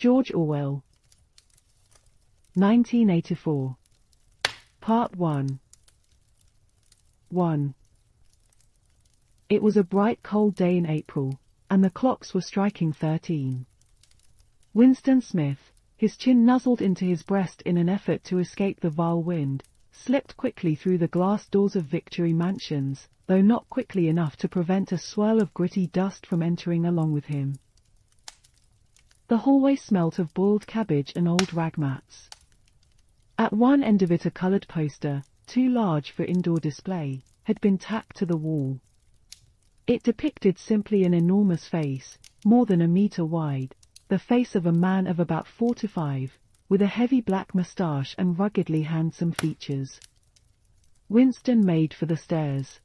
George Orwell, 1984, Part 1. 1. It was a bright cold day in April, and the clocks were striking 13. Winston Smith, his chin nuzzled into his breast in an effort to escape the vile wind, slipped quickly through the glass doors of Victory Mansions, though not quickly enough to prevent a swirl of gritty dust from entering along with him. The hallway smelt of boiled cabbage and old rag mats. At one end of it a coloured poster, too large for indoor display, had been tacked to the wall. It depicted simply an enormous face, more than a metre wide, the face of a man of about 45, with a heavy black moustache and ruggedly handsome features. Winston made for the stairs.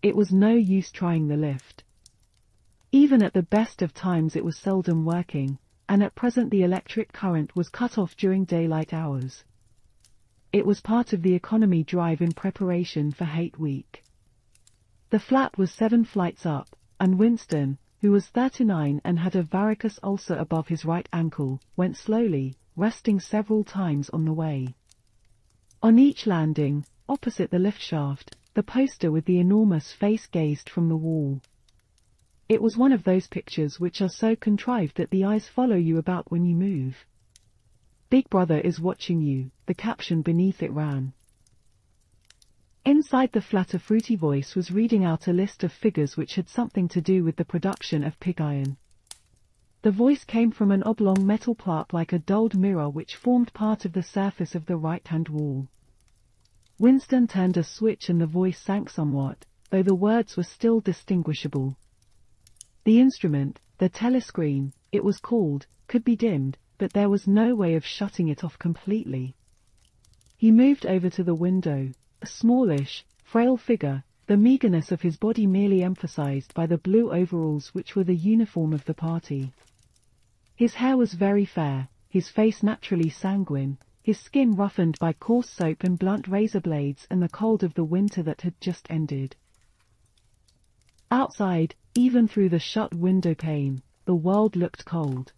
It was no use trying the lift. Even at the best of times it was seldom working, and at present the electric current was cut off during daylight hours. It was part of the economy drive in preparation for Hate Week. The flat was 7 flights up, and Winston, who was 39 and had a varicose ulcer above his right ankle, went slowly, resting several times on the way. On each landing, opposite the lift shaft, the poster with the enormous face gazed from the wall. It was one of those pictures which are so contrived that the eyes follow you about when you move. "Big Brother is watching you," the caption beneath it ran. Inside the flat a fruity voice was reading out a list of figures which had something to do with the production of pig iron. The voice came from an oblong metal part like a dulled mirror which formed part of the surface of the right-hand wall. Winston turned a switch and the voice sank somewhat, though the words were still distinguishable. The instrument, the telescreen, it was called, could be dimmed, but there was no way of shutting it off completely. He moved over to the window, a smallish, frail figure, the meagreness of his body merely emphasized by the blue overalls which were the uniform of the party. His hair was very fair, his face naturally sanguine, his skin roughened by coarse soap and blunt razor blades and the cold of the winter that had just ended. Outside, even through the shut window pane, the world looked cold.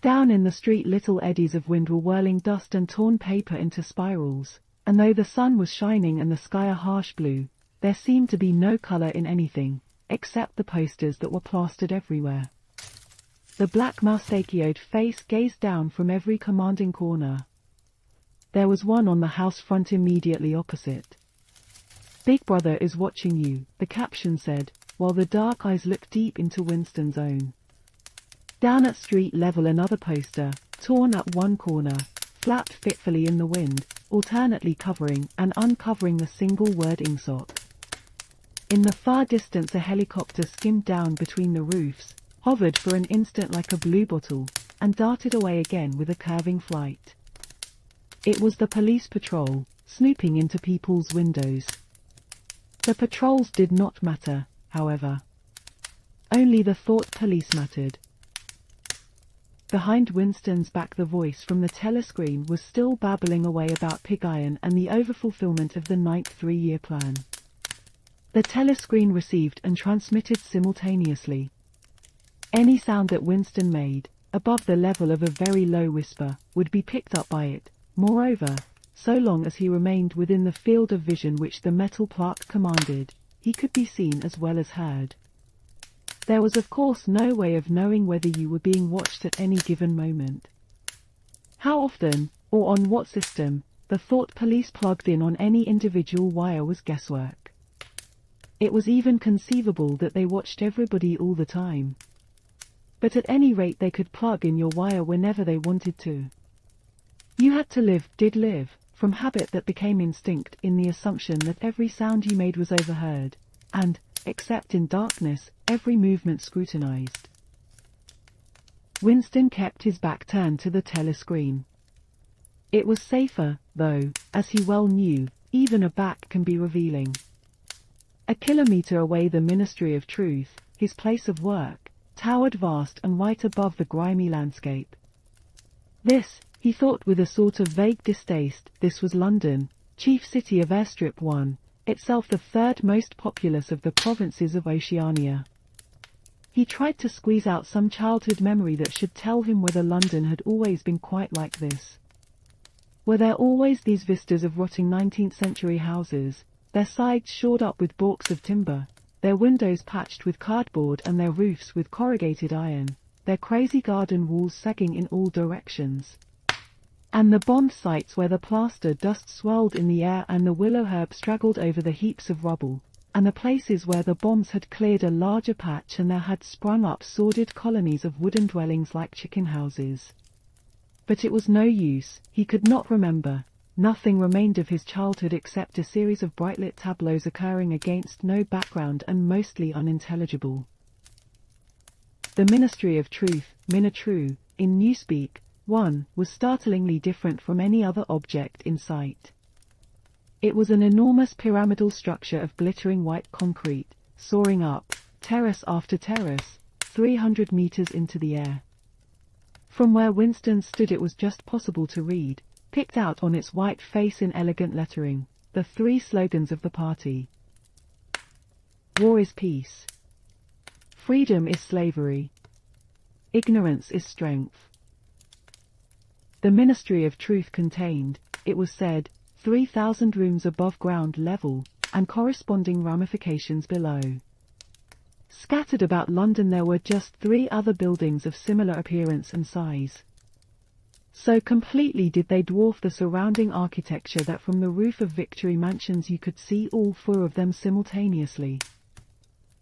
Down in the street little eddies of wind were whirling dust and torn paper into spirals, and though the sun was shining and the sky a harsh blue, there seemed to be no colour in anything, except the posters that were plastered everywhere. The black mustachioed face gazed down from every commanding corner. There was one on the house front immediately opposite. "Big Brother is watching you," the caption said, while the dark eyes looked deep into Winston's own. Down at street level another poster, torn up one corner, flapped fitfully in the wind, alternately covering and uncovering the single word Ingsoc. In the far distance a helicopter skimmed down between the roofs, hovered for an instant like a bluebottle, and darted away again with a curving flight. It was the police patrol, snooping into people's windows. The patrols did not matter, however. Only the Thought Police mattered. Behind Winston's back the voice from the telescreen was still babbling away about pig iron and the overfulfillment of the 9th 3-year plan. The telescreen received and transmitted simultaneously. Any sound that Winston made, above the level of a very low whisper, would be picked up by it. Moreover, so long as he remained within the field of vision which the metal plaque commanded, he could be seen as well as heard. There was of course no way of knowing whether you were being watched at any given moment. How often, or on what system, the Thought Police plugged in on any individual wire was guesswork. It was even conceivable that they watched everybody all the time. But at any rate they could plug in your wire whenever they wanted to. You had to live, from habit that became instinct, in the assumption that every sound you made was overheard, and, except in darkness, every movement scrutinized. Winston kept his back turned to the telescreen. It was safer, though, as he well knew, even a back can be revealing. A kilometer away the Ministry of Truth, his place of work, towered vast and white above the grimy landscape. This, he thought with a sort of vague distaste, this was London, chief city of Airstrip One, itself the third most populous of the provinces of Oceania. He tried to squeeze out some childhood memory that should tell him whether London had always been quite like this. Were there always these vistas of rotting 19th-century houses, their sides shored up with baulks of timber, their windows patched with cardboard and their roofs with corrugated iron, their crazy garden walls sagging in all directions? And the bomb sites where the plaster dust swirled in the air and the willow herb straggled over the heaps of rubble, and the places where the bombs had cleared a larger patch and there had sprung up sordid colonies of wooden dwellings like chicken houses. But it was no use, he could not remember, nothing remained of his childhood except a series of brightlit tableaus occurring against no background and mostly unintelligible. The Ministry of Truth, Minitru, in Newspeak, 1, was startlingly different from any other object in sight. It was an enormous pyramidal structure of glittering white concrete, soaring up, terrace after terrace, 300 meters into the air. From where Winston stood it was just possible to read, picked out on its white face in elegant lettering, the three slogans of the party. War is peace. Freedom is slavery. Ignorance is strength. The Ministry of Truth contained, it was said, 3,000 rooms above ground level, and corresponding ramifications below. Scattered about London there were just 3 other buildings of similar appearance and size. So completely did they dwarf the surrounding architecture that from the roof of Victory Mansions you could see all 4 of them simultaneously.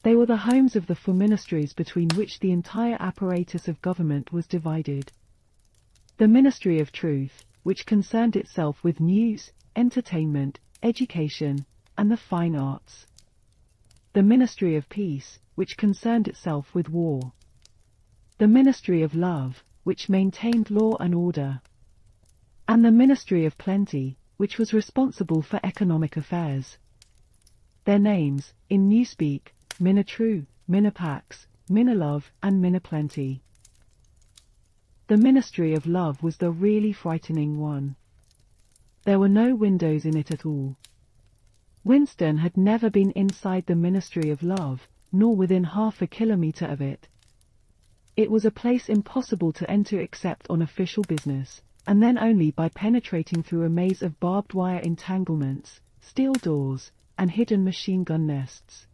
They were the homes of the 4 ministries between which the entire apparatus of government was divided. The Ministry of Truth, which concerned itself with news, entertainment, education, and the fine arts. The Ministry of Peace, which concerned itself with war. The Ministry of Love, which maintained law and order. And the Ministry of Plenty, which was responsible for economic affairs. Their names, in Newspeak, Minitru, Minipax, Minilove, and Miniplenty. The Ministry of Love was the really frightening one. There were no windows in it at all. Winston had never been inside the Ministry of Love, nor within half a kilometer of it. It was a place impossible to enter except on official business, and then only by penetrating through a maze of barbed wire entanglements, steel doors, and hidden machine gun nests.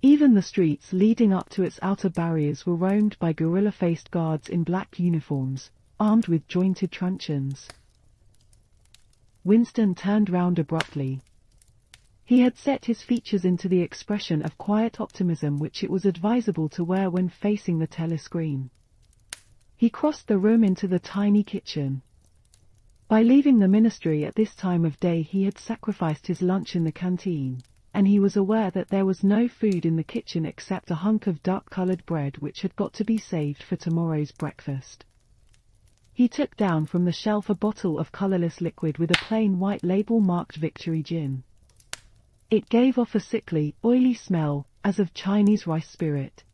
Even the streets leading up to its outer barriers were roamed by gorilla-faced guards in black uniforms, armed with jointed truncheons. Winston turned round abruptly. He had set his features into the expression of quiet optimism which it was advisable to wear when facing the telescreen. He crossed the room into the tiny kitchen. By leaving the ministry at this time of day he had sacrificed his lunch in the canteen, and he was aware that there was no food in the kitchen except a hunk of dark-coloured bread which had got to be saved for tomorrow's breakfast. He took down from the shelf a bottle of colourless liquid with a plain white label marked Victory Gin. It gave off a sickly, oily smell, as of Chinese rice spirit.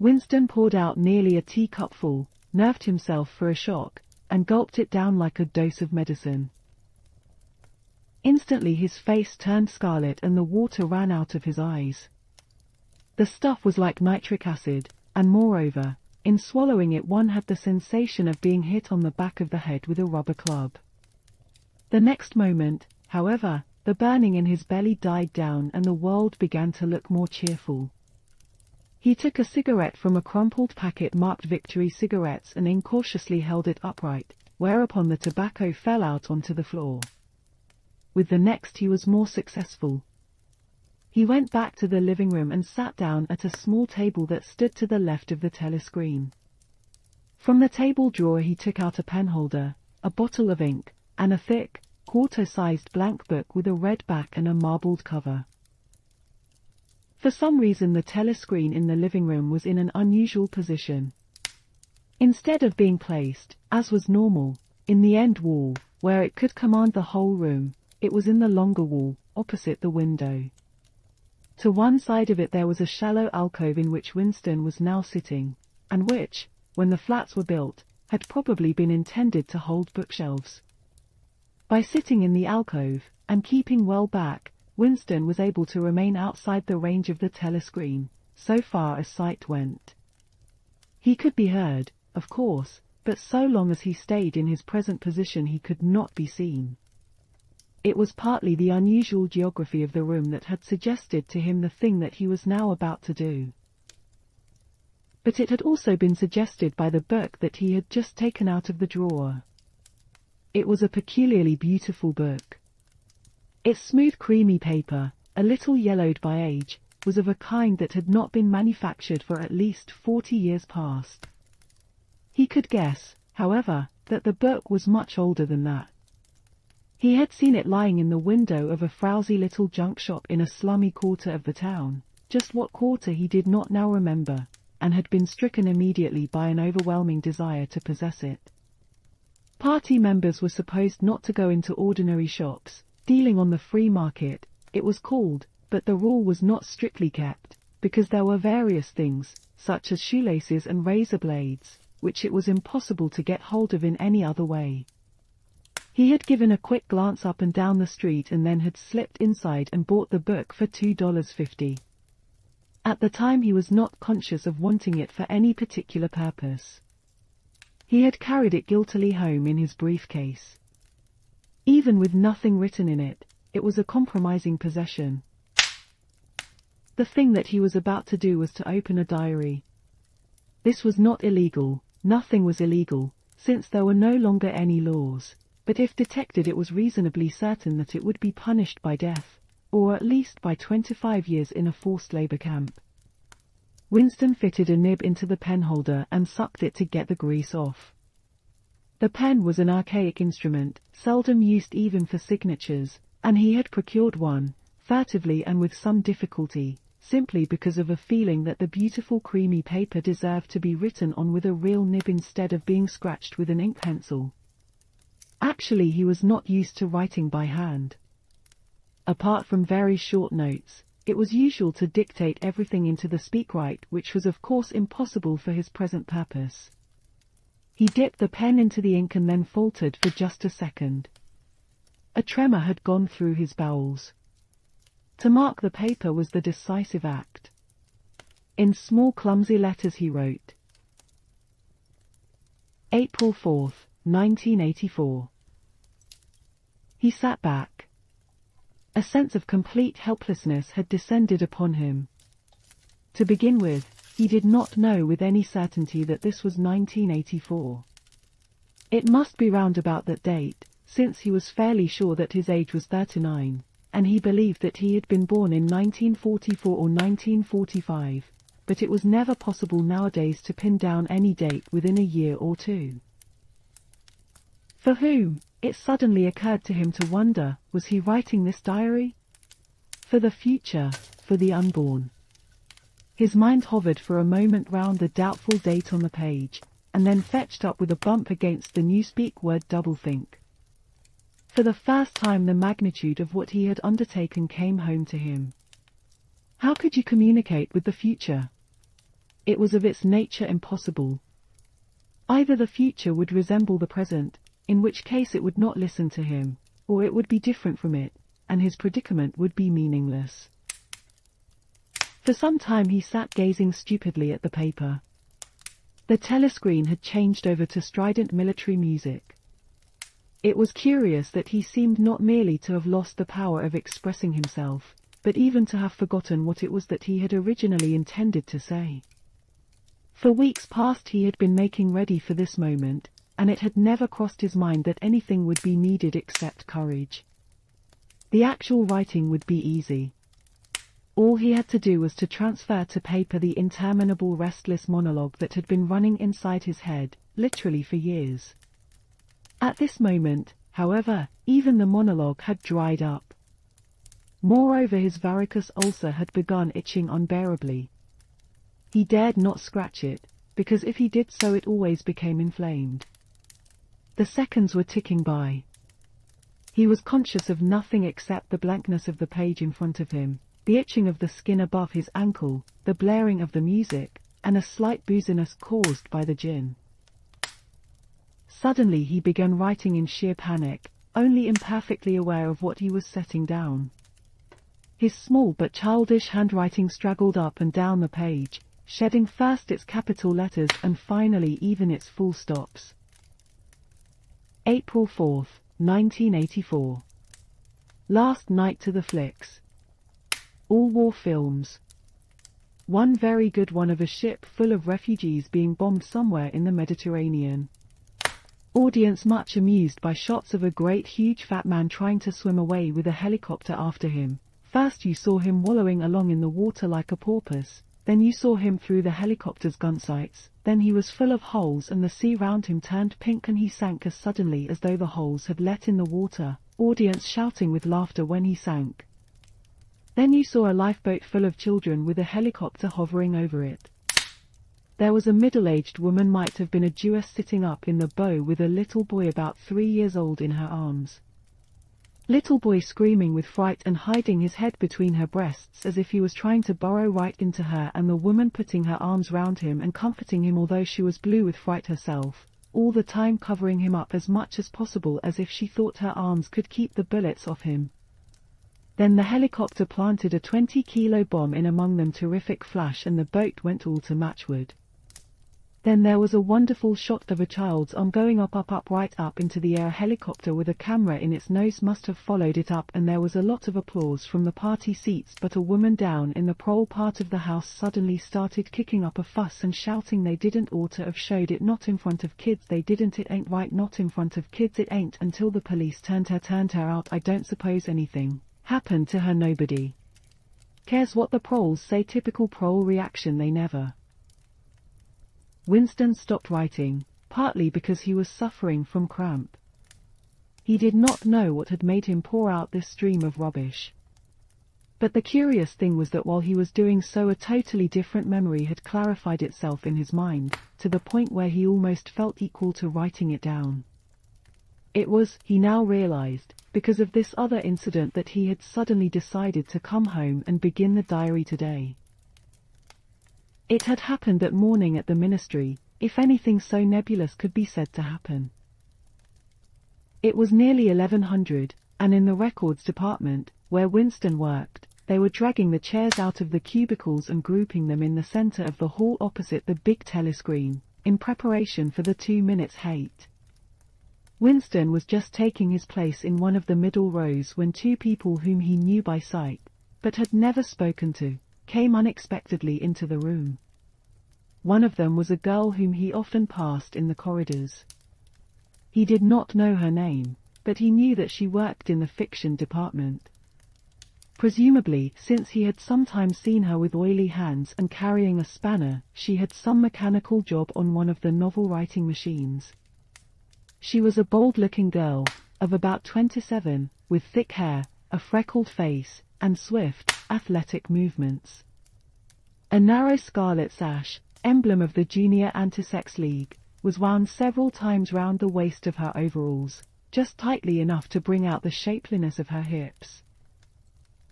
Winston poured out nearly a teacupful, nerved himself for a shock, and gulped it down like a dose of medicine. Instantly his face turned scarlet and the water ran out of his eyes. The stuff was like nitric acid, and moreover, in swallowing it one had the sensation of being hit on the back of the head with a rubber club. The next moment, however, the burning in his belly died down and the world began to look more cheerful. He took a cigarette from a crumpled packet marked Victory Cigarettes and incautiously held it upright, whereupon the tobacco fell out onto the floor. With the next he was more successful. He went back to the living room and sat down at a small table that stood to the left of the telescreen. From the table drawer he took out a penholder, a bottle of ink, and a thick, quarto-sized blank book with a red back and a marbled cover. For some reason the telescreen in the living room was in an unusual position. Instead of being placed, as was normal, in the end wall, where it could command the whole room, it was in the longer wall, opposite the window. To one side of it there was a shallow alcove in which Winston was now sitting, and which, when the flats were built, had probably been intended to hold bookshelves. By sitting in the alcove, and keeping well back, Winston was able to remain outside the range of the telescreen, so far as sight went. He could be heard, of course, but so long as he stayed in his present position he could not be seen. It was partly the unusual geography of the room that had suggested to him the thing that he was now about to do. But it had also been suggested by the book that he had just taken out of the drawer. It was a peculiarly beautiful book. Its smooth creamy paper, a little yellowed by age, was of a kind that had not been manufactured for at least 40 years past. He could guess, however, that the book was much older than that. He had seen it lying in the window of a frowsy little junk shop in a slummy quarter of the town, just what quarter he did not now remember, and had been stricken immediately by an overwhelming desire to possess it. Party members were supposed not to go into ordinary shops, dealing on the free market, it was called, but the rule was not strictly kept, because there were various things, such as shoelaces and razor blades, which it was impossible to get hold of in any other way. He had given a quick glance up and down the street and then had slipped inside and bought the book for $2.50. At the time he was not conscious of wanting it for any particular purpose. He had carried it guiltily home in his briefcase. Even with nothing written in it, it was a compromising possession. The thing that he was about to do was to open a diary. This was not illegal, nothing was illegal, since there were no longer any laws, but if detected it was reasonably certain that it would be punished by death, or at least by 25 years in a forced labor camp. Winston fitted a nib into the penholder and sucked it to get the grease off. The pen was an archaic instrument, seldom used even for signatures, and he had procured one, furtively and with some difficulty, simply because of a feeling that the beautiful creamy paper deserved to be written on with a real nib instead of being scratched with an ink pencil. Actually, he was not used to writing by hand. Apart from very short notes, it was usual to dictate everything into the speakwrite, which was of course impossible for his present purpose. He dipped the pen into the ink and then faltered for just a second. A tremor had gone through his bowels. To mark the paper was the decisive act. In small clumsy letters he wrote, April 4th, 1984. He sat back. A sense of complete helplessness had descended upon him. To begin with, he did not know with any certainty that this was 1984. It must be round about that date, since he was fairly sure that his age was 39, and he believed that he had been born in 1944 or 1945, but it was never possible nowadays to pin down any date within a year or two. For whom, it suddenly occurred to him to wonder, was he writing this diary? For the future, for the unborn. His mind hovered for a moment round the doubtful date on the page, and then fetched up with a bump against the Newspeak word doublethink. For the first time the magnitude of what he had undertaken came home to him. How could you communicate with the future? It was of its nature impossible. Either the future would resemble the present, in which case it would not listen to him, or it would be different from it, and his predicament would be meaningless. For some time he sat gazing stupidly at the paper. The telescreen had changed over to strident military music. It was curious that he seemed not merely to have lost the power of expressing himself, but even to have forgotten what it was that he had originally intended to say. For weeks past he had been making ready for this moment, and it had never crossed his mind that anything would be needed except courage. The actual writing would be easy. All he had to do was to transfer to paper the interminable restless monologue that had been running inside his head, literally for years. At this moment, however, even the monologue had dried up. Moreover, his varicose ulcer had begun itching unbearably. He dared not scratch it, because if he did so it always became inflamed. The seconds were ticking by. He was conscious of nothing except the blankness of the page in front of him, the itching of the skin above his ankle, the blaring of the music, and a slight booziness caused by the gin. Suddenly he began writing in sheer panic, only imperfectly aware of what he was setting down. His small but childish handwriting straggled up and down the page, shedding first its capital letters and finally even its full stops. April 4th, 1984. Last night to the flicks. All war films. One very good one of a ship full of refugees being bombed somewhere in the Mediterranean. Audience much amused by shots of a great huge fat man trying to swim away with a helicopter after him. First you saw him wallowing along in the water like a porpoise, then you saw him through the helicopter's gun sights, then he was full of holes and the sea round him turned pink and he sank as suddenly as though the holes had let in the water, audience shouting with laughter when he sank. Then you saw a lifeboat full of children with a helicopter hovering over it. There was a middle-aged woman, might have been a Jewess, sitting up in the bow with a little boy about 3 years old in her arms. Little boy screaming with fright and hiding his head between her breasts as if he was trying to burrow right into her, and the woman putting her arms round him and comforting him although she was blue with fright herself, all the time covering him up as much as possible as if she thought her arms could keep the bullets off him. Then the helicopter planted a 20-kilo bomb in among them, terrific flash, and the boat went all to matchwood. Then there was a wonderful shot of a child's arm going up, right up into the air. A helicopter with a camera in its nose must have followed it up, and there was a lot of applause from the party seats, but a woman down in the prowl part of the house suddenly started kicking up a fuss and shouting they didn't ought to have showed it, not in front of kids, they didn't, it ain't right, not in front of kids, it ain't, until the police turned her out. I don't suppose anything happened to her, nobody cares what the proles say, typical prole reaction, they never. Winston stopped writing, partly because he was suffering from cramp. He did not know what had made him pour out this stream of rubbish. But the curious thing was that while he was doing so, a totally different memory had clarified itself in his mind, to the point where he almost felt equal to writing it down. It was, he now realized, because of this other incident that he had suddenly decided to come home and begin the diary today. It had happened that morning at the ministry, if anything so nebulous could be said to happen. It was nearly 1100, and in the records department, where Winston worked, they were dragging the chairs out of the cubicles and grouping them in the center of the hall opposite the big telescreen, in preparation for the 2 minutes hate. Winston was just taking his place in one of the middle rows when two people whom he knew by sight, but had never spoken to, came unexpectedly into the room. One of them was a girl whom he often passed in the corridors. He did not know her name, but he knew that she worked in the fiction department. Presumably, since he had sometimes seen her with oily hands and carrying a spanner, she had some mechanical job on one of the novel-writing machines. She was a bold-looking girl, of about 27, with thick hair, a freckled face, and swift, athletic movements. A narrow scarlet sash, emblem of the Junior Anti-Sex League, was wound several times round the waist of her overalls, just tightly enough to bring out the shapeliness of her hips.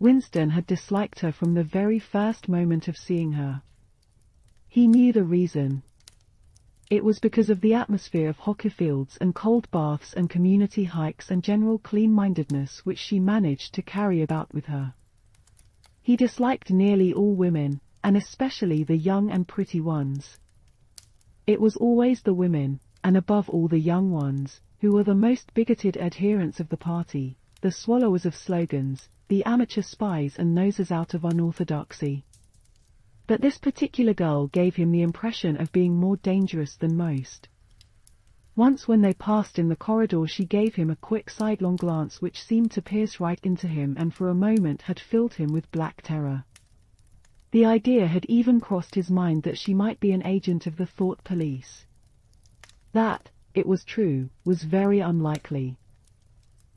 Winston had disliked her from the very first moment of seeing her. He knew the reason. It was because of the atmosphere of hockey fields and cold baths and community hikes and general clean-mindedness which she managed to carry about with her. He disliked nearly all women, and especially the young and pretty ones. It was always the women, and above all the young ones, who were the most bigoted adherents of the party, the swallowers of slogans, the amateur spies and nosers out of unorthodoxy. But this particular girl gave him the impression of being more dangerous than most. Once when they passed in the corridor, she gave him a quick sidelong glance which seemed to pierce right into him and for a moment had filled him with black terror. The idea had even crossed his mind that she might be an agent of the Thought Police. That, it was true, was very unlikely.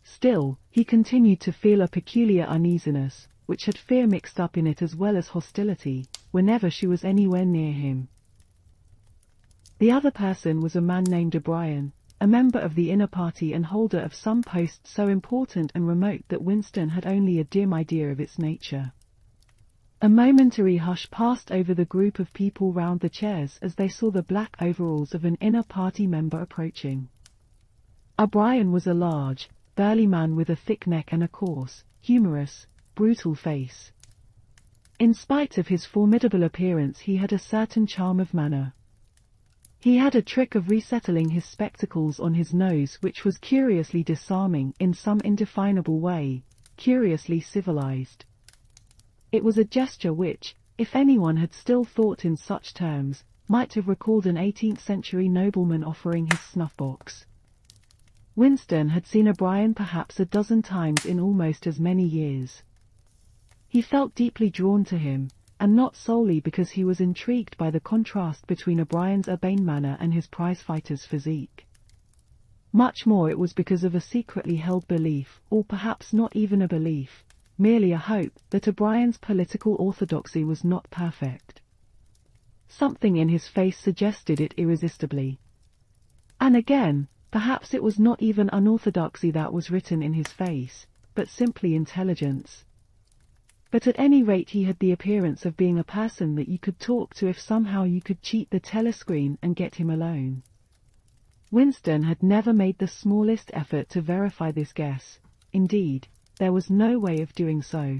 Still, he continued to feel a peculiar uneasiness, which had fear mixed up in it as well as hostility, whenever she was anywhere near him. The other person was a man named O'Brien, a member of the inner party and holder of some post so important and remote that Winston had only a dim idea of its nature. A momentary hush passed over the group of people round the chairs as they saw the black overalls of an inner party member approaching. O'Brien was a large, burly man with a thick neck and a coarse, humorous, brutal face. In spite of his formidable appearance, he had a certain charm of manner. He had a trick of resettling his spectacles on his nose, which was curiously disarming in some indefinable way, curiously civilized. It was a gesture which, if anyone had still thought in such terms, might have recalled an 18th-century nobleman offering his snuff-box. Winston had seen O'Brien perhaps a dozen times in almost as many years. He felt deeply drawn to him, and not solely because he was intrigued by the contrast between O'Brien's urbane manner and his prizefighter's physique. Much more it was because of a secretly held belief, or perhaps not even a belief, merely a hope, that O'Brien's political orthodoxy was not perfect. Something in his face suggested it irresistibly. And again, perhaps it was not even unorthodoxy that was written in his face, but simply intelligence. But at any rate he had the appearance of being a person that you could talk to if somehow you could cheat the telescreen and get him alone. Winston had never made the smallest effort to verify this guess. Indeed, there was no way of doing so.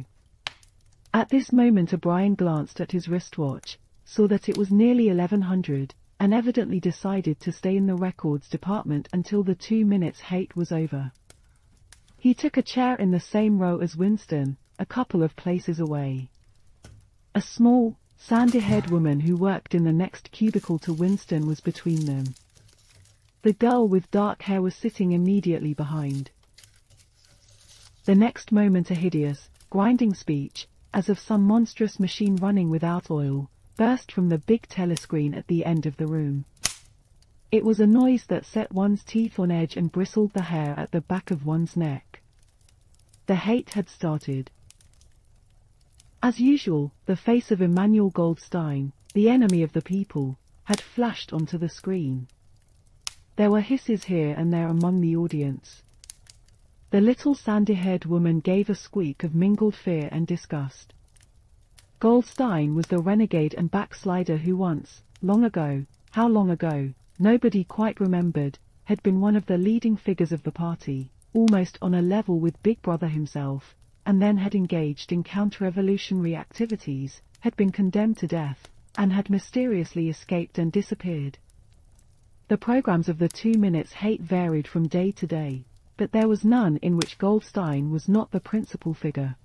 At this moment O'Brien glanced at his wristwatch, saw that it was nearly 1100, and evidently decided to stay in the records department until the 2 minutes hate was over. He took a chair in the same row as Winston, a couple of places away. A small, sandy-haired woman who worked in the next cubicle to Winston was between them. The girl with dark hair was sitting immediately behind. The next moment a hideous, grinding speech, as of some monstrous machine running without oil, burst from the big telescreen at the end of the room. It was a noise that set one's teeth on edge and bristled the hair at the back of one's neck. The hate had started. As usual, the face of Emmanuel Goldstein, the enemy of the people, had flashed onto the screen. There were hisses here and there among the audience. The little sandy-haired woman gave a squeak of mingled fear and disgust. Goldstein was the renegade and backslider who once, long ago, how long ago, nobody quite remembered, had been one of the leading figures of the party, almost on a level with Big Brother himself, and then had engaged in counter-revolutionary activities, had been condemned to death, and had mysteriously escaped and disappeared. The programs of the 2 minutes hate varied from day to day, but there was none in which Goldstein was not the principal figure.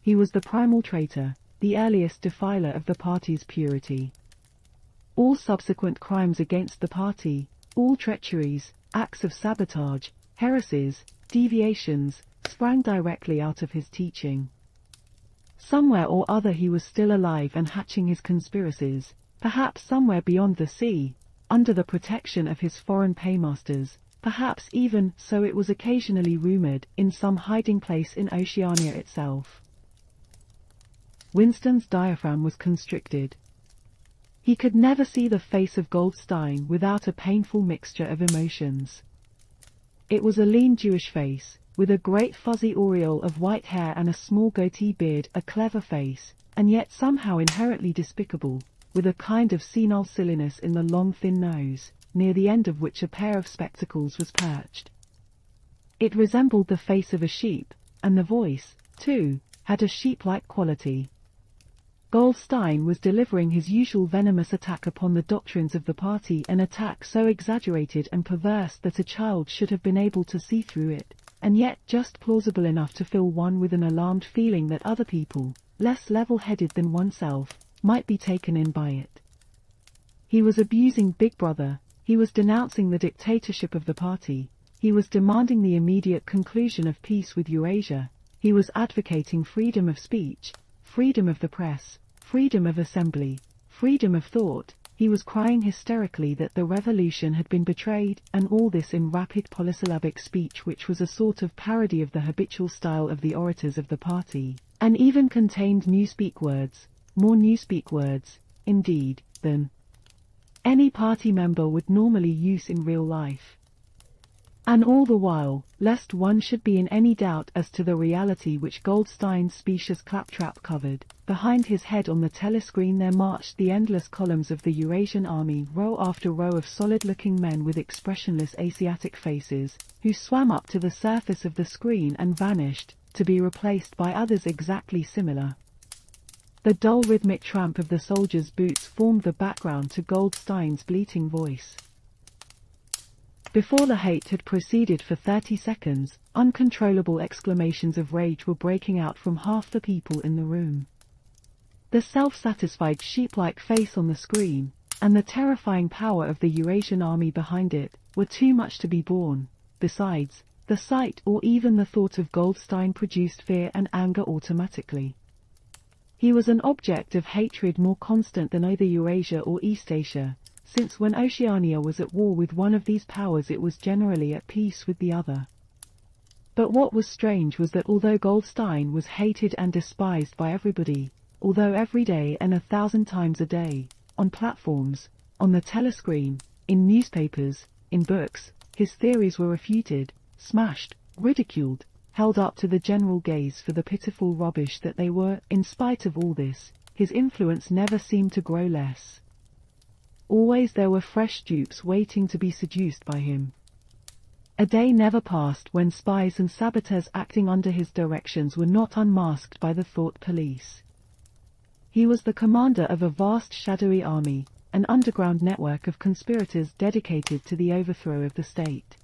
He was the primal traitor, the earliest defiler of the party's purity. All subsequent crimes against the party, all treacheries, acts of sabotage, heresies, deviations, sprang directly out of his teaching. Somewhere or other he was still alive and hatching his conspiracies, perhaps somewhere beyond the sea, under the protection of his foreign paymasters, perhaps even, so it was occasionally rumored, in some hiding place in Oceania itself. Winston's diaphragm was constricted. He could never see the face of Goldstein without a painful mixture of emotions. It was a lean Jewish face, with a great fuzzy aureole of white hair and a small goatee beard, a clever face, and yet somehow inherently despicable, with a kind of senile silliness in the long thin nose, near the end of which a pair of spectacles was perched. It resembled the face of a sheep, and the voice, too, had a sheep-like quality. Goldstein was delivering his usual venomous attack upon the doctrines of the party, an attack so exaggerated and perverse that a child should have been able to see through it, and yet just plausible enough to fill one with an alarmed feeling that other people, less level-headed than oneself, might be taken in by it. He was abusing Big Brother, he was denouncing the dictatorship of the party, he was demanding the immediate conclusion of peace with Eurasia, he was advocating freedom of speech, freedom of the press, freedom of assembly, freedom of thought, he was crying hysterically that the revolution had been betrayed, and all this in rapid polysyllabic speech which was a sort of parody of the habitual style of the orators of the party, and even contained Newspeak words, more Newspeak words, indeed, than any party member would normally use in real life. And all the while, lest one should be in any doubt as to the reality which Goldstein's specious claptrap covered, behind his head on the telescreen there marched the endless columns of the Eurasian army, row after row of solid-looking men with expressionless Asiatic faces, who swam up to the surface of the screen and vanished, to be replaced by others exactly similar. The dull rhythmic tramp of the soldiers' boots formed the background to Goldstein's bleating voice. Before the hate had proceeded for 30 seconds, uncontrollable exclamations of rage were breaking out from half the people in the room. The self-satisfied sheep-like face on the screen, and the terrifying power of the Eurasian army behind it, were too much to be borne. Besides, the sight or even the thought of Goldstein produced fear and anger automatically. He was an object of hatred more constant than either Eurasia or East Asia, since when Oceania was at war with one of these powers it was generally at peace with the other. But what was strange was that although Goldstein was hated and despised by everybody, although every day and 1,000 times a day, on platforms, on the telescreen, in newspapers, in books, his theories were refuted, smashed, ridiculed, held up to the general gaze for the pitiful rubbish that they were. In spite of all this, his influence never seemed to grow less. Always there were fresh dupes waiting to be seduced by him. A day never passed when spies and saboteurs acting under his directions were not unmasked by the Thought Police. He was the commander of a vast shadowy army, an underground network of conspirators dedicated to the overthrow of the state.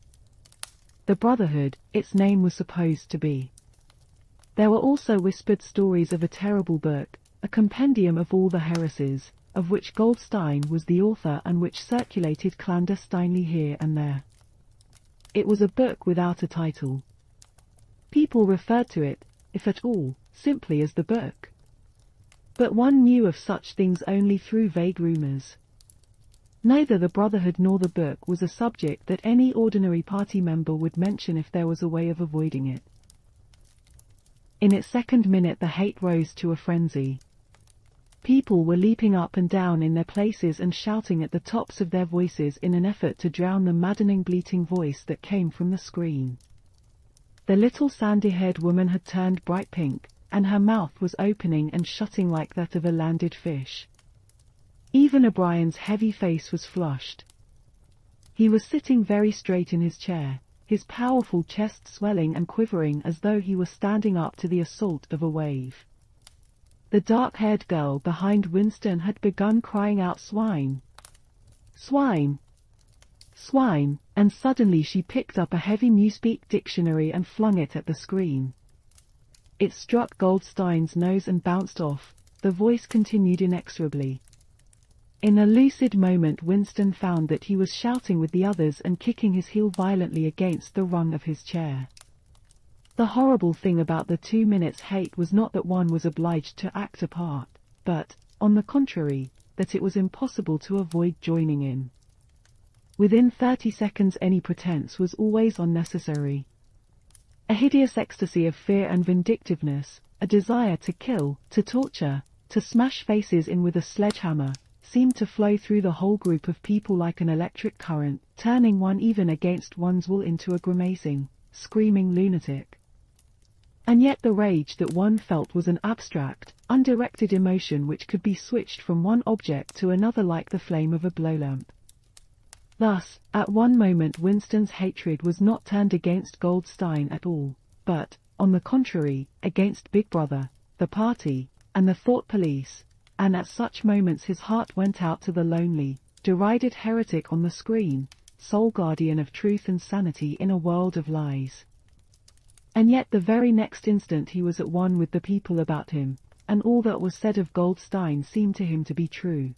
The Brotherhood, its name was supposed to be. There were also whispered stories of a terrible book, a compendium of all the heresies, of which Goldstein was the author and which circulated clandestinely here and there. It was a book without a title. People referred to it, if at all, simply as the book. But one knew of such things only through vague rumors. Neither the Brotherhood nor the book was a subject that any ordinary party member would mention if there was a way of avoiding it. In its second minute the hate rose to a frenzy. People were leaping up and down in their places and shouting at the tops of their voices in an effort to drown the maddening bleating voice that came from the screen. The little sandy-haired woman had turned bright pink, and her mouth was opening and shutting like that of a landed fish. Even O'Brien's heavy face was flushed. He was sitting very straight in his chair, his powerful chest swelling and quivering as though he were standing up to the assault of a wave. The dark-haired girl behind Winston had begun crying out, "Swine! Swine! Swine!" and suddenly she picked up a heavy Newspeak dictionary and flung it at the screen. It struck Goldstein's nose and bounced off. The voice continued inexorably. In a lucid moment Winston found that he was shouting with the others and kicking his heel violently against the rung of his chair. The horrible thing about the 2 minutes hate was not that one was obliged to act a part, but, on the contrary, that it was impossible to avoid joining in. Within 30 seconds any pretense was always unnecessary. A hideous ecstasy of fear and vindictiveness, a desire to kill, to torture, to smash faces in with a sledgehammer, seemed to flow through the whole group of people like an electric current, turning one even against one's will into a grimacing, screaming lunatic. And yet the rage that one felt was an abstract, undirected emotion which could be switched from one object to another like the flame of a blowlamp. Thus, at one moment Winston's hatred was not turned against Goldstein at all, but, on the contrary, against Big Brother, the party, and the Thought Police. And at such moments his heart went out to the lonely, derided heretic on the screen, sole guardian of truth and sanity in a world of lies. And yet the very next instant he was at one with the people about him, and all that was said of Goldstein seemed to him to be true.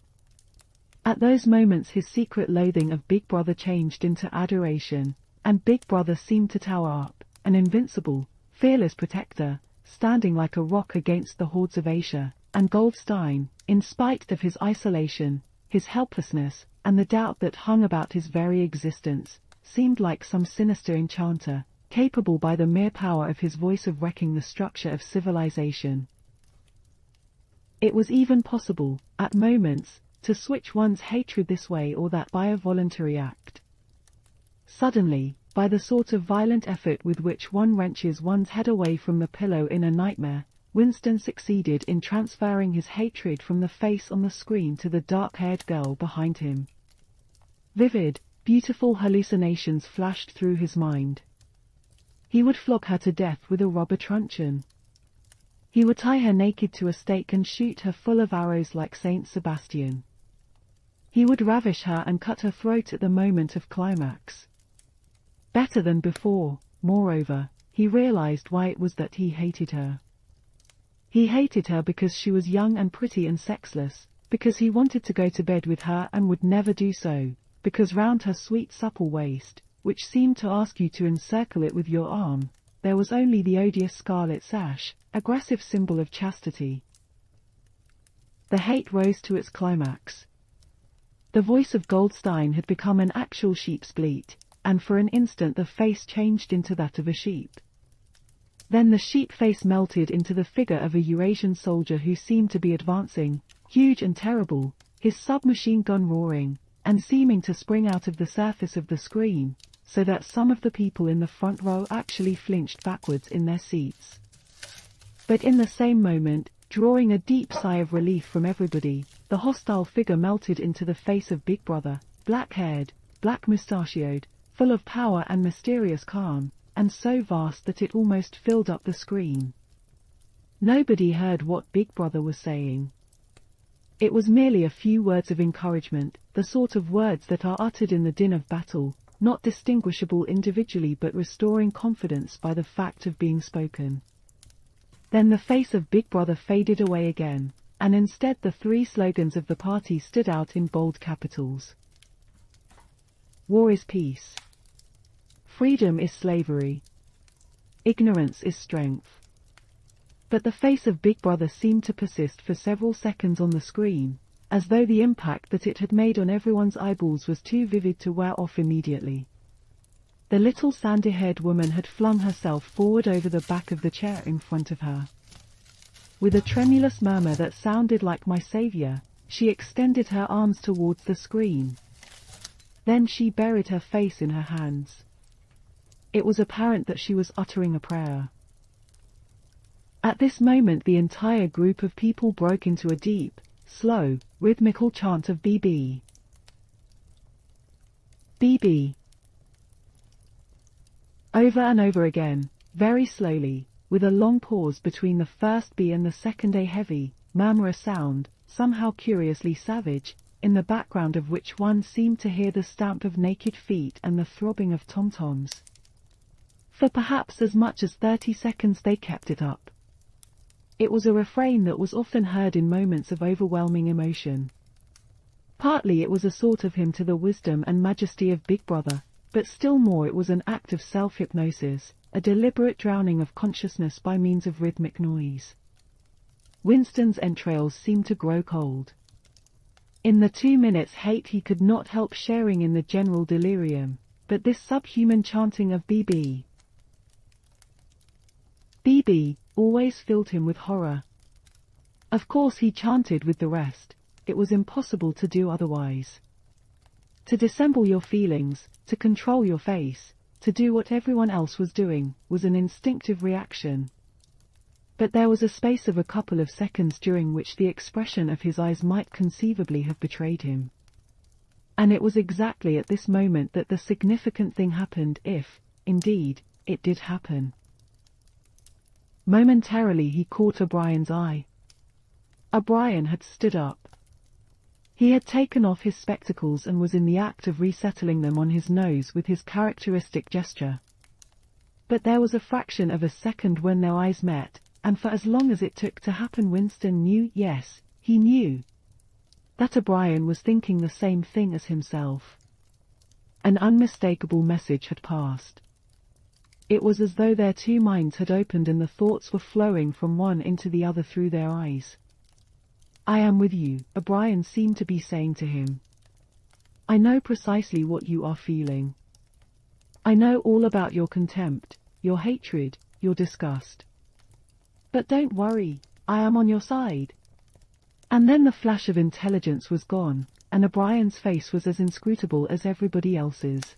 At those moments his secret loathing of Big Brother changed into adoration, and Big Brother seemed to tower up, an invincible, fearless protector, standing like a rock against the hordes of Asia. And Goldstein, in spite of his isolation, his helplessness, and the doubt that hung about his very existence, seemed like some sinister enchanter, capable by the mere power of his voice of wrecking the structure of civilization. It was even possible, at moments, to switch one's hatred this way or that by a voluntary act. Suddenly, by the sort of violent effort with which one wrenches one's head away from the pillow in a nightmare, Winston succeeded in transferring his hatred from the face on the screen to the dark-haired girl behind him. Vivid, beautiful hallucinations flashed through his mind. He would flog her to death with a rubber truncheon. He would tie her naked to a stake and shoot her full of arrows like Saint Sebastian. He would ravish her and cut her throat at the moment of climax. Better than before, moreover, he realized why it was that he hated her. He hated her because she was young and pretty and sexless, because he wanted to go to bed with her and would never do so, because round her sweet supple waist, which seemed to ask you to encircle it with your arm, there was only the odious scarlet sash, aggressive symbol of chastity. The hate rose to its climax. The voice of Goldstein had become an actual sheep's bleat, and for an instant the face changed into that of a sheep. Then the sheep face melted into the figure of a Eurasian soldier who seemed to be advancing, huge and terrible, his submachine gun roaring, and seeming to spring out of the surface of the screen, so that some of the people in the front row actually flinched backwards in their seats. But in the same moment, drawing a deep sigh of relief from everybody, the hostile figure melted into the face of Big Brother, black-haired, black-mustachioed, full of power and mysterious calm, and so vast that it almost filled up the screen. Nobody heard what Big Brother was saying. It was merely a few words of encouragement, the sort of words that are uttered in the din of battle, not distinguishable individually but restoring confidence by the fact of being spoken. Then the face of Big Brother faded away again, and instead the three slogans of the party stood out in bold capitals. War is peace. Freedom is slavery. Ignorance is strength. But the face of Big Brother seemed to persist for several seconds on the screen, as though the impact that it had made on everyone's eyeballs was too vivid to wear off immediately. The little sandy-haired woman had flung herself forward over the back of the chair in front of her. With a tremulous murmur that sounded like "My Savior," she extended her arms towards the screen. Then she buried her face in her hands. It was apparent that she was uttering a prayer. At this moment the entire group of people broke into a deep, slow, rhythmical chant of BB. BB. Over and over again, very slowly, with a long pause between the first B and the second A, heavy, murmurous sound, somehow curiously savage, in the background of which one seemed to hear the stamp of naked feet and the throbbing of tom-toms. For perhaps as much as 30 seconds they kept it up. It was a refrain that was often heard in moments of overwhelming emotion. Partly it was a sort of hymn to the wisdom and majesty of Big Brother, but still more it was an act of self-hypnosis, a deliberate drowning of consciousness by means of rhythmic noise. Winston's entrails seemed to grow cold. In the 2 minutes' hate he could not help sharing in the general delirium, but this subhuman chanting of BB. BB always filled him with horror. Of course he chanted with the rest, it was impossible to do otherwise. To dissemble your feelings, to control your face, to do what everyone else was doing, was an instinctive reaction. But there was a space of a couple of seconds during which the expression of his eyes might conceivably have betrayed him. And it was exactly at this moment that the significant thing happened, if, indeed, it did happen. Momentarily he caught O'Brien's eye. O'Brien had stood up. He had taken off his spectacles and was in the act of resettling them on his nose with his characteristic gesture. But there was a fraction of a second when their eyes met, and for as long as it took to happen Winston knew, yes, he knew, that O'Brien was thinking the same thing as himself. An unmistakable message had passed. It was as though their two minds had opened and the thoughts were flowing from one into the other through their eyes. "I am with you," O'Brien seemed to be saying to him. "I know precisely what you are feeling. I know all about your contempt, your hatred, your disgust. But don't worry, I am on your side." And then the flash of intelligence was gone, and O'Brien's face was as inscrutable as everybody else's.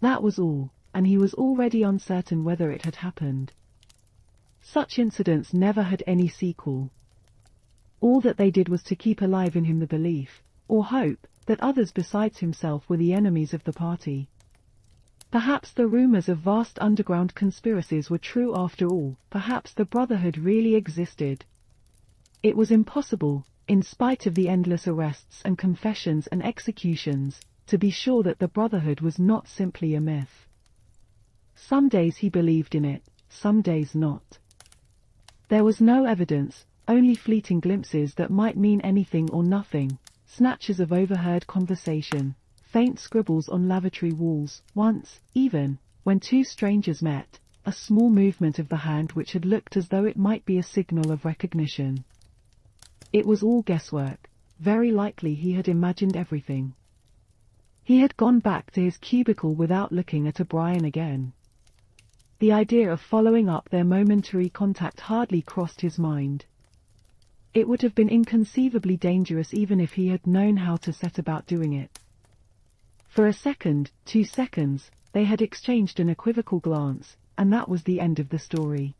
That was all, and he was already uncertain whether it had happened. Such incidents never had any sequel. All that they did was to keep alive in him the belief, or hope, that others besides himself were the enemies of the party. Perhaps the rumors of vast underground conspiracies were true after all, perhaps the Brotherhood really existed. It was impossible, in spite of the endless arrests and confessions and executions, to be sure that the Brotherhood was not simply a myth. Some days he believed in it, some days not. There was no evidence, only fleeting glimpses that might mean anything or nothing, snatches of overheard conversation, faint scribbles on lavatory walls. Once, even, when two strangers met, a small movement of the hand which had looked as though it might be a signal of recognition. It was all guesswork. Very likely he had imagined everything. He had gone back to his cubicle without looking at O'Brien again. The idea of following up their momentary contact hardly crossed his mind. It would have been inconceivably dangerous even if he had known how to set about doing it. For a second, 2 seconds, they had exchanged an equivocal glance, and that was the end of the story.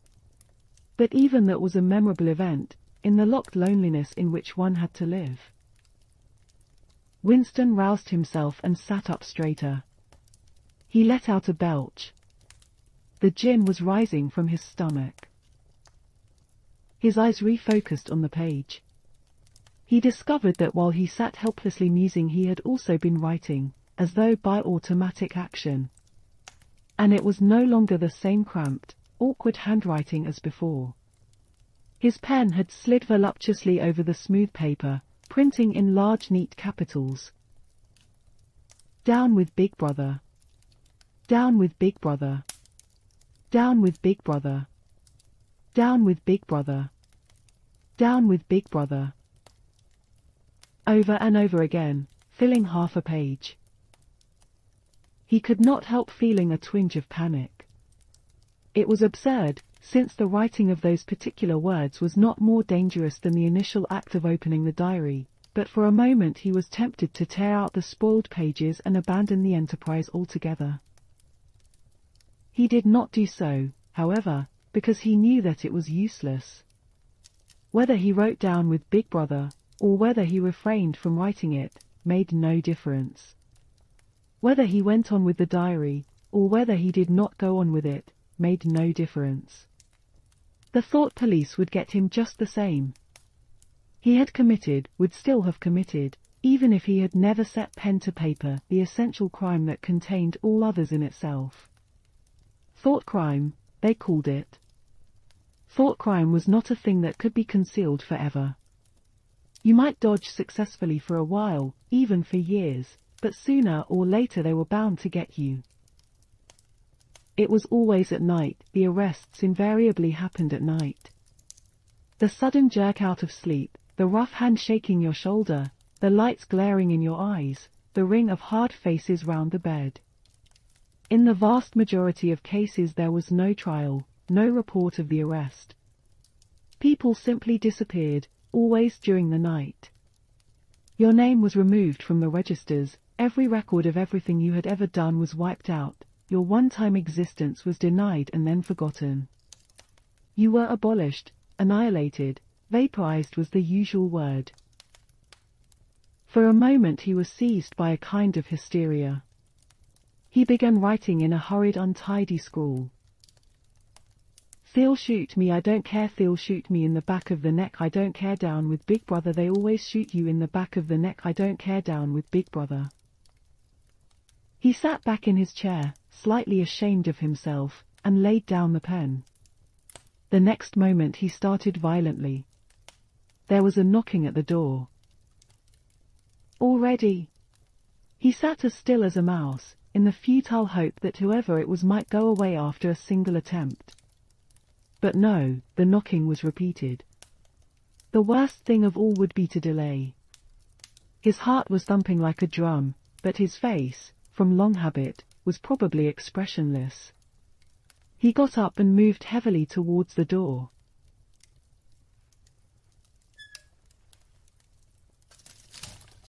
But even that was a memorable event, in the locked loneliness in which one had to live. Winston roused himself and sat up straighter. He let out a belch. The gin was rising from his stomach. His eyes refocused on the page. He discovered that while he sat helplessly musing, he had also been writing, as though by automatic action. And it was no longer the same cramped, awkward handwriting as before. His pen had slid voluptuously over the smooth paper, printing in large neat capitals. Down with Big Brother. Down with Big Brother. Down with Big Brother. Down with Big Brother. Down with Big Brother. Over and over again, filling half a page. He could not help feeling a twinge of panic. It was absurd, since the writing of those particular words was not more dangerous than the initial act of opening the diary, but for a moment he was tempted to tear out the spoiled pages and abandon the enterprise altogether. He did not do so, however, because he knew that it was useless. Whether he wrote down with Big Brother, or whether he refrained from writing it, made no difference. Whether he went on with the diary, or whether he did not go on with it, made no difference. The Thought Police would get him just the same. He had committed, would still have committed, even if he had never set pen to paper, the essential crime that contained all others in itself. Thought crime, they called it. Thought crime was not a thing that could be concealed forever. You might dodge successfully for a while, even for years, but sooner or later they were bound to get you. It was always at night. The arrests invariably happened at night. The sudden jerk out of sleep, the rough hand shaking your shoulder, the lights glaring in your eyes, the ring of hard faces round the bed. In the vast majority of cases there was no trial, no report of the arrest. People simply disappeared, always during the night. Your name was removed from the registers, every record of everything you had ever done was wiped out, your one-time existence was denied and then forgotten. You were abolished, annihilated, vaporized was the usual word. For a moment he was seized by a kind of hysteria. He began writing in a hurried, untidy scrawl. They'll shoot me, I don't care, they'll shoot me in the back of the neck, I don't care, down with Big Brother, they always shoot you in the back of the neck, I don't care, down with Big Brother. He sat back in his chair, slightly ashamed of himself, and laid down the pen. The next moment he started violently. There was a knocking at the door. Already? He sat as still as a mouse, in the futile hope that whoever it was might go away after a single attempt. But no, the knocking was repeated. The worst thing of all would be to delay. His heart was thumping like a drum, but his face, from long habit, was probably expressionless. He got up and moved heavily towards the door.